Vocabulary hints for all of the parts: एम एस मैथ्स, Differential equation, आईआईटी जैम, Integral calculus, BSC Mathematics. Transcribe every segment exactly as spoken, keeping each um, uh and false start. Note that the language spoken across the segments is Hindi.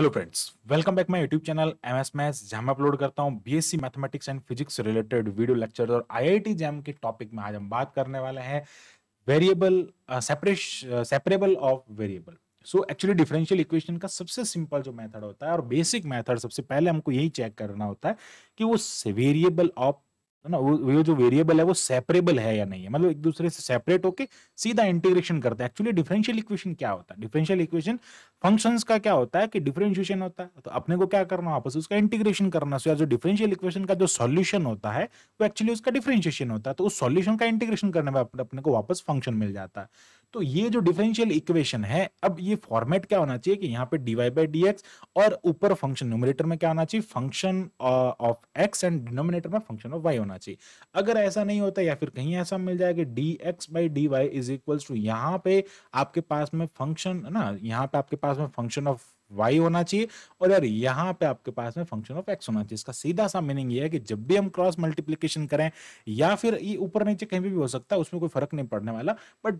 Hello friends, welcome back my YouTube channel एम एस मैथ्स, जहाँ मैं अपलोड करता हूँ बीएससी मैथमेटिक्स एंड फिजिक्स से रिलेटेड वीडियो लेक्चर। और आईआईटी जैम के टॉपिक में आज हम बात करने वाले हैं variable separation separable of variable. So actually differential equation का सबसे सिंपल जो मेथड होता है और बेसिक मेथड, सबसे पहले हमको यही चेक करना होता है कि वो वेरिएबल ऑफ है ना, वो जो वेरिएबल है वो सेपरेबल है या नहीं है, मतलब एक दूसरे से सेपरेट होके सीधा इंटीग्रेशन करता है। एक्चुअली डिफरेंशियल इक्वेशन क्या होता है? डिफरेंशियल इक्वेशन फंक्शंस का क्या होता है कि डिफरेंशिएशन होता है, तो अपने को क्या करना, आपस उसका इंटीग्रेशन करना। सो यार जो डिफरेंशियल इक्वेशन का जो सॉल्यूशन होता है वो एक्चुअली उसका डिफरेंशिएशन होता है, तो उस सॉल्यूशन का इंटीग्रेशन करने में अपने को वापस फंक्शन मिल जाता है। तो ये जो डिफरेंशियल इक्वेशन है, अब ये फॉर्मेट क्या होना चाहिए कि यहाँ पे डीवाई बाई डी एक्स और ऊपर फंक्शन, न्यूमरेटर में क्या होना चाहिए, function of x and denominator में फंक्शन ऑफ वाई होना चाहिए। अगर ऐसा नहीं होता या फिर कहीं ऐसा मिल जाएगा d x by d y is equal to, यहाँ पे आपके पास में फंक्शन है ना, यहाँ पे आपके पास में फंक्शन ऑफ वाई होना चाहिए और यार यहाँ पे आपके पास में फंक्शन ऑफ एक्स होना चाहिए। इसका सीधा सा मीनिंग ये है कि जब भी हम क्रॉस मल्टीप्लिकेशन करें या फिर ये ऊपर नीचे कहीं भी, भी हो सकता है, उसमें कोई फर्क नहीं पड़ने वाला, बट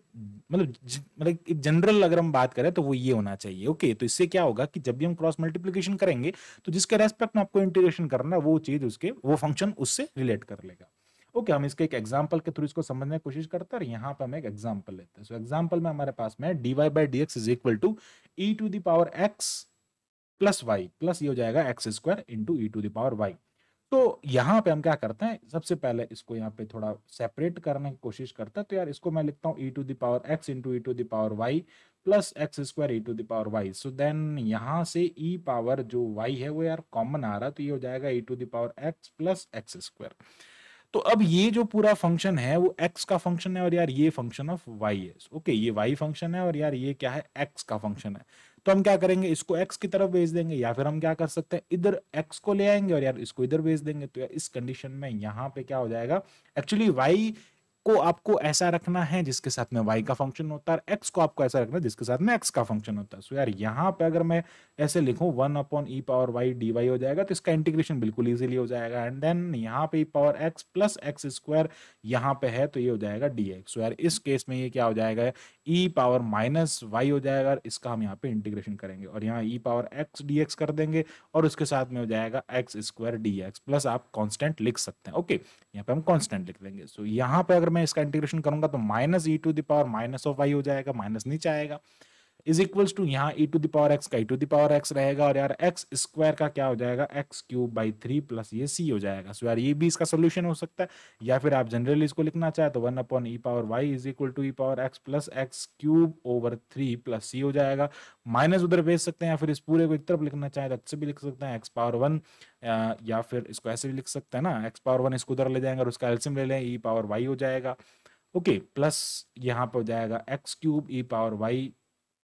मतलब मतलब एक जनरल अगर हम बात करें तो वो ये होना चाहिए। ओके, तो इससे क्या होगा कि जब भी हम क्रॉस मल्टीप्लिकेशन करेंगे तो जिसके रेस्पेक्ट में आपको इंटीग्रेशन करना है वो चीज, उसके वो फंक्शन उससे रिलेट कर लेगा। ओके, हम इसके एक एग्जांपल के थ्रू इसको समझने की कोशिश करते हैं और यहाँ पे हम एक एग्जांपल लेते हैं। सो एग्जांपल में हमारे पास में dy by dx is equal to e to the power x plus y plus ये हो जाएगा x square into e to the power y। तो यहाँ पे हम क्या करते हैं, सबसे पहले इसको यहाँ पे थोड़ा सेपरेट करने की कोशिश करते हैं। तो यार इसको मैं लिखता हूँ e to the power x into e to the power y plus x square e to the power y। So then यहाँ से e पावर जो y है वो यार कॉमन आ रहा, तो ये हो जाएगा e to the power x plus x square. तो अब ये जो पूरा फंक्शन है वो x का फंक्शन है और यार ये फंक्शन ऑफ y है। ओके, ये y फंक्शन है और यार ये क्या है, x का फंक्शन है। तो हम क्या करेंगे, इसको x की तरफ भेज देंगे या फिर हम क्या कर सकते हैं, इधर x को ले आएंगे और यार इसको इधर भेज देंगे। तो यार इस कंडीशन में यहाँ पे क्या हो जाएगा, एक्चुअली y को आपको ऐसा रखना है जिसके साथ में y का फंक्शन होता है और x को आपको ऐसा रखना है जिसके साथ में x का फंक्शन होता है। सो यार यहाँ पे अगर मैं ऐसे लिखूं one upon e power y d y हो जाएगा, तो इसका इंटीग्रेशन बिल्कुल इजीली हो जाएगा। एंड देन यहाँ पे e power x plus x square यहाँ पे है, तो ये हो जाएगा dx। सो यार इस केस में ये क्या हो जाएगा, ई पावर माइनस वाई हो जाएगा और इसका हम यहाँ पे इंटीग्रेशन करेंगे और यहाँ e power x d x कर देंगे और उसके साथ में हो जाएगा x square d x plus आप कॉन्स्टेंट लिख सकते हैं। ओके, यहाँ पे हम कॉन्स्टेंट लिख देंगे। सो यहाँ पे मैं इसका इंटीग्रेशन करूंगा तो minus e to the power minus of y हो जाएगा, माइनस नीचे आएगा, इज इक्वल्स टू यहाँ e to the power x का e to the power x रहेगा और यार एक्स स्क्वायर का क्या हो जाएगा, x cube by three plus ये सी हो जाएगा। सो यार ये भी इसका सोल्यूशन हो सकता है या फिर आप जनरली इसको लिखना चाहे तो one upon e power y is equal to e power x plus x cube over three plus c हो जाएगा। माइनस उधर भेज सकते हैं या फिर इस पूरे को एक तरफ लिखना चाहे तो अच्छे भी लिख सकते हैं, एक्स पावर वन, या फिर इसको ऐसे भी लिख सकते हैं ना, एक्स पावर वन इसको उधर ले जाएंगे और उसका एल्सियम ले लें, ई पावर वाई हो जाएगा। ओके, प्लस यहाँ पर हो जाएगा x cube e power y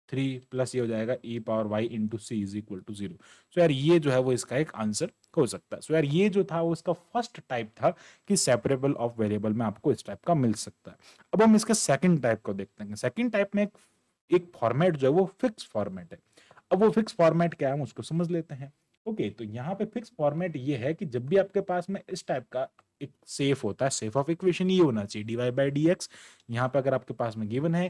three plus ये हो जाएगा e power y into C is equal to zero. So यार ये जो है वो इसका एक आंसर हो सकता है। सो यार ये जो था वो इसका फर्स्ट टाइप था कि सेपरेबल ऑफ वेरिएबल में आपको इस टाइप का मिल सकता है। अब हम इसके सेकंड टाइप को देखते हैं। सेकंड टाइप में एक एक फॉर्मेट जो है वो फिक्स फॉर्मेट है। अब वो फिक्स फॉर्मेट क्या है हम उसको समझ लेते हैं। ओके, तो यहाँ पे फिक्स फॉर्मेट ये है कि जब भी आपके पास में इस टाइप का एक सेफ होता है, सेफ ऑफ इक्वेशन ये होना चाहिए dy by dx, यहाँ पे अगर आपके पास में गिवन है,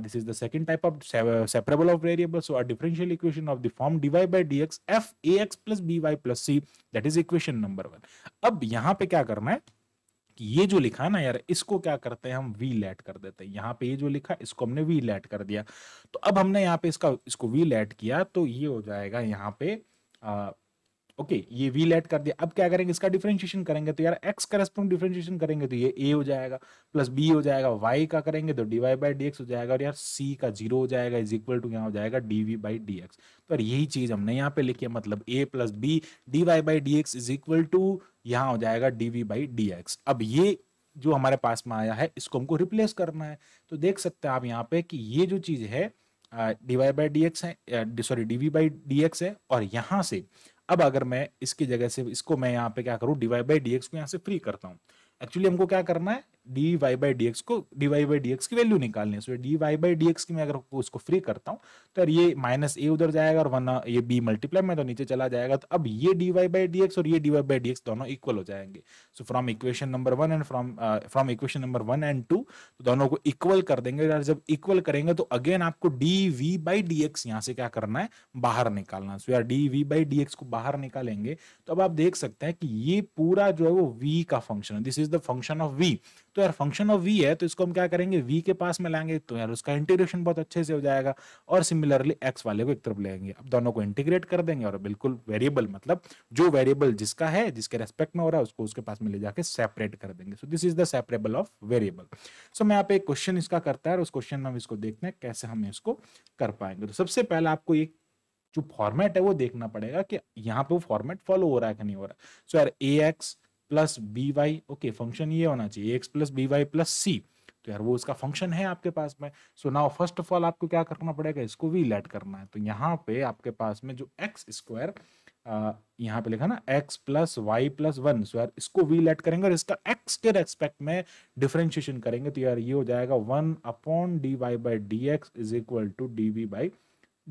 this is the second type of separable of variable. So a differential equation of the form dy by dx f ax plus by plus c, that is equation number one. अब यहाँ पे क्या करना है कि ये जो लिखा ना यार, इसको क्या करते हैं हम वी लेट कर देते हैं। यहाँ पे ये जो लिखा इसको हमने वी लेट कर दिया। तो अब हमने यहाँ पे इसका इसको वी लेट किया तो ये हो जाएगा यहाँ पे आ, ओके okay, ये वी लेट कर दिया। अब क्या करेंगे, इसका डिफरेंशिएशन करेंगे तो यार x करस्पॉन्ड डिफरेंशिएशन करेंगे तो ये a हो जाएगा प्लस b हो जाएगा, y का करेंगे तो dy by dx हो जाएगा और यार c का जीरो हो जाएगा इज इक्वल टू यहाँ हो जाएगा dv by dx। तो यार यही चीज हमने यहाँ पे लिखी है, मतलब a plus b d y by d x is equal to यहाँ हो जाएगा dv by dx। अब ये जो हमारे पास में आया है इसको हमको रिप्लेस करना है, तो देख सकते हैं आप यहाँ पे कि ये जो चीज है d y by d x है, सॉरी dv by dx है और यहाँ से अब अगर मैं इसकी जगह से इसको मैं यहाँ पे क्या करूँ, dy by dx को यहाँ से फ्री करता हूँ एक्चुअली हमको क्या करना है, d y by d x को d y by d x की वैल्यू निकालनी है। So d y by d x की मैं अगर उसको फ्री करता हूँ तो यार ये माइनस ए उधर जाएगा और वरना ये बी मल्टीप्लाई में तो नीचे चला जाएगा। तो अब ये d y by d x और ये d y by d x दोनों इक्वल हो जाएंगे। So from equation number one and from from equation number one and two तो दोनों को इक्वल कर देंगे। यार जब इक्वल करेंगे तो अगेन आपको d v by d x यहाँ से क्या करना है, बाहर निकालना। सो यार d v by d x को बाहर निकालेंगे तो अब आप देख सकते हैं कि ये पूरा जो है वो वी का फंक्शन है। This is the function of v. तो यार फंक्शन ऑफ वी है तो इसको हम क्या करेंगे, वी के पास में लाएंगे तो यार उसका इंटीग्रेशन बहुत अच्छे से हो जाएगा। और सिमिलरली एक्स वाले को एक तरफ लेंगे, अब दोनों को इंटीग्रेट कर देंगे और बिल्कुल वेरिएबल मतलब जो वेरिएबल जिसका है, जिसके रेस्पेक्ट में हो रहा है, उसको उसके पास में ले जाके सेपरेट कर देंगे। So this is the separable of variable. So मैं यहाँ पे एक क्वेश्चन इसका करता है और उस क्वेश्चन में हम इसको देखते हैं कैसे हम इसको कर पाएंगे। तो सबसे पहले आपको एक जो फॉर्मेट है वो देखना पड़ेगा कि यहाँ पे वो फॉर्मेट फॉलो हो रहा है कि नहीं हो रहा है। सो यार a x plus b y, okay function ये होना चाहिए x plus b y plus c, तो यार वो उसका फंक्शन है आपके पास में। So now first of all आपको क्या करना पड़ेगा, इसको वी लेट करना है। तो यहाँ पे आपके पास में जो एक्स स्क्वायर यहाँ पे लिखा ना x plus y plus one, so यार इसको वी लेट करेंगे और इसका x के रेस्पेक्ट में डिफ्रेंशिएशन करेंगे। तो यार ये हो जाएगा one upon d y by d x is equal to d v by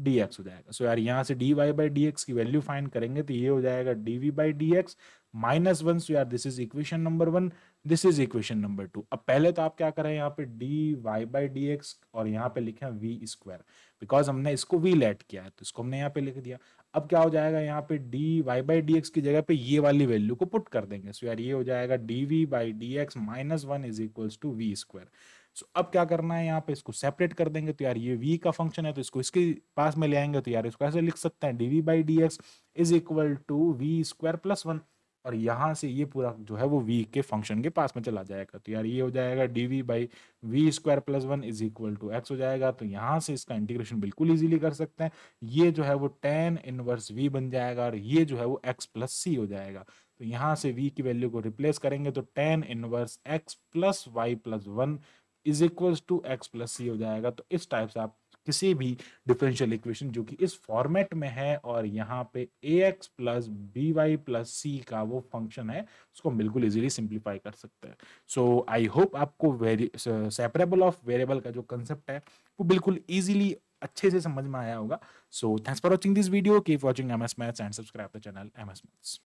d x हो जाएगा। सो so यार यहाँ से d y by d x की वैल्यू फाइंड करेंगे तो ये हो जाएगा d v by d x minus one. So यार this is equation number one, this is equation number two. अब पहले तो आप क्या करें, यहाँ पे d y by d x और यहाँ पे लिखे वी स्क्वायर, बिकॉज हमने इसको वी लेट किया है तो इसको हमने यहाँ पे लिख दिया। अब क्या हो जाएगा, यहाँ पे d y by d x की जगह पे ये वाली वैल्यू को पुट कर देंगे। सो so यार ये हो जाएगा d v by d x minus one is equals to v square. So so, अब क्या करना है, यहाँ पे इसको सेपरेट कर देंगे तो यार ये v का फंक्शन है तो इसको इसके पास में ले आएंगे। तो यार इसको ऐसे लिख सकते हैं dv by d x is equal to v square plus one, और यहाँ से ये पूरा जो है वो v के फंक्शन के पास में चला जाएगा। तो यार ये हो जाएगा dv by v square plus one is equal to x हो जाएगा। तो यहाँ से इसका इंटीग्रेशन बिल्कुल ईजिली कर सकते हैं। ये जो है वो tan इनवर्स v बन जाएगा और ये जो है वो x प्लस c हो जाएगा। तो यहाँ से v की वैल्यू को रिप्लेस करेंगे तो tan inverse x plus y plus one is equals to x plus c हो जाएगा। तो इस टाइप से आप किसी भी डिफरेंशियल इक्वेशन जो कि इस फॉर्मेट में है और यहाँ पे a x plus b y plus c का वो फंक्शन है, उसको हम बिल्कुल इजीली सिंप्लीफाई कर सकते हैं। सो आई होप आपको वेरी सेपरेबल ऑफ वेरिएबल का जो कंसेप्ट है वो बिल्कुल इजीली अच्छे से समझ में आया होगा। So thanks for watching this video, keep watching एम एस मैथ्स and subscribe the channel एम एस मैथ्स।